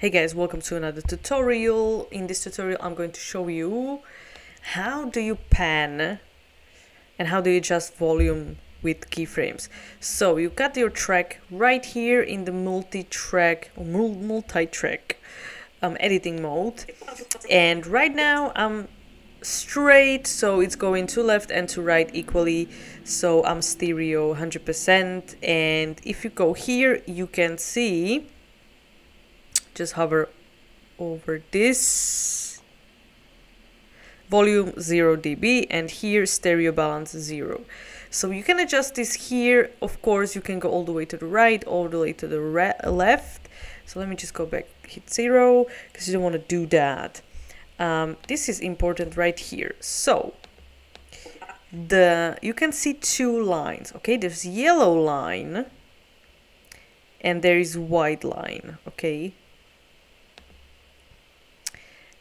Hey guys, welcome to another tutorial. In this tutorial I'm going to show you how do you pan and how do you adjust volume with keyframes. So you got your track right here in the multi-track editing mode, and right now I'm straight, so it's going to left and to right equally, so I'm stereo 100%. And if you go here, you can see, just hover over this, volume 0 dB, and here stereo balance 0. So you can adjust this here. Of course you can go all the way to the right, all the way to the left. So let me just go back, hit 0, because you don't want to do that. This is important right here. So you can see two lines, okay? There's yellow line and there is white line, okay?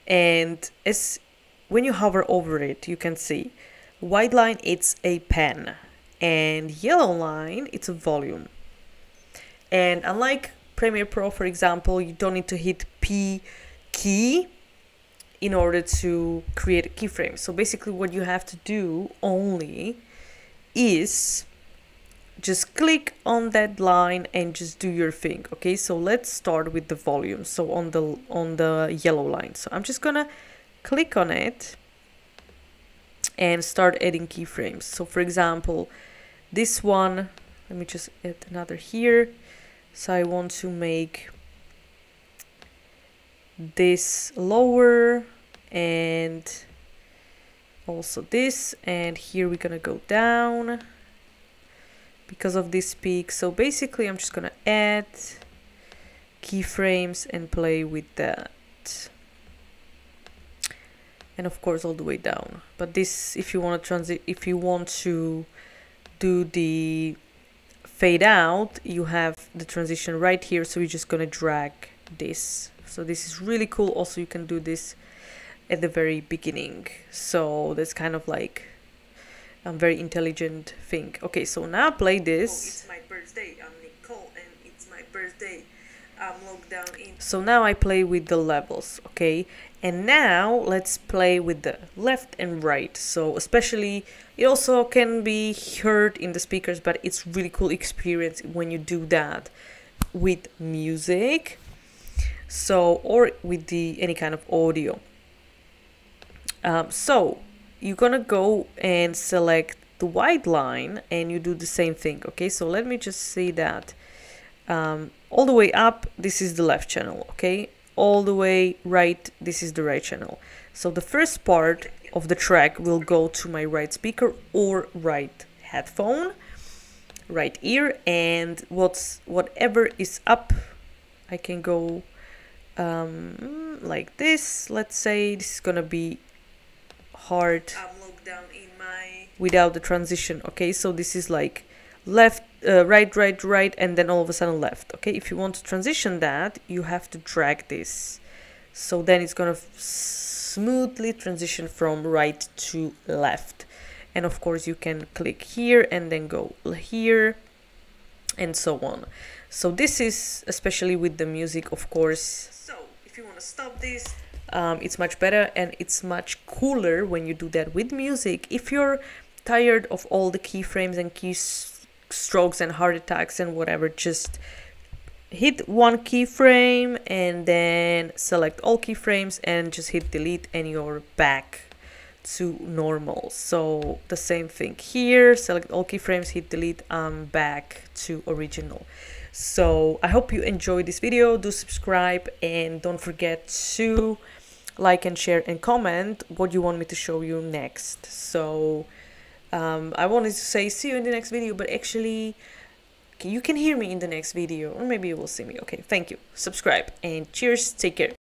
And when you hover over it, you can see white line, it's a pan, and yellow line, it's a volume. And unlike Premiere Pro, for example, you don't need to hit P key in order to create a keyframe. So basically what you have to do only is just click on that line and just do your thing, okay? So let's start with the volume. So on the yellow line, so I'm just gonna click on it and start adding keyframes. So for example, this one, let me just add another here. So I want to make this lower, and also this, and here we're gonna go down because of this peak. So basically I'm just gonna add keyframes and play with that, and of course all the way down. But this, if you want to do the fade out, you have the transition right here, so you're just gonna drag this. So this is really cool. Also you can do this at the very beginning, so that's kind of like a very intelligent thing. Okay, so now play this. Oh, it's my birthday. I'm Nicole and it's my birthday. I'm locked down in. So now I play with the levels, okay? And now let's play with the left and right. So especially, it also can be heard in the speakers, but it's really cool experience when you do that with music, so, or with the any kind of audio. So you're gonna go and select the white line and you do the same thing, okay? So let me just say that all the way up, this is the left channel, okay? All the way right, this is the right channel. So the first part of the track will go to my right speaker or right headphone, right ear, and whatever is up, I can go like this. Let's say this is gonna be hard without the transition, okay? So this is like left, right, and then all of a sudden left, okay? If you want to transition that, you have to drag this, so then it's gonna smoothly transition from right to left. And of course you can click here and then go here and so on. So this is especially with the music, of course. So if you want to stop this, it's much better and it's much cooler when you do that with music. If you're tired of all the keyframes and keystrokes and heart attacks and whatever, just hit one keyframe and then select all keyframes and just hit delete and you're back to normal. So the same thing here, select all keyframes, hit delete, I'm back to original. So I hope you enjoyed this video. Do subscribe and don't forget to like and share and comment what you want me to show you next. So I wanted to say see you in the next video, but actually you can hear me in the next video, or maybe you will see me. Okay, thank you, subscribe, and cheers, take care.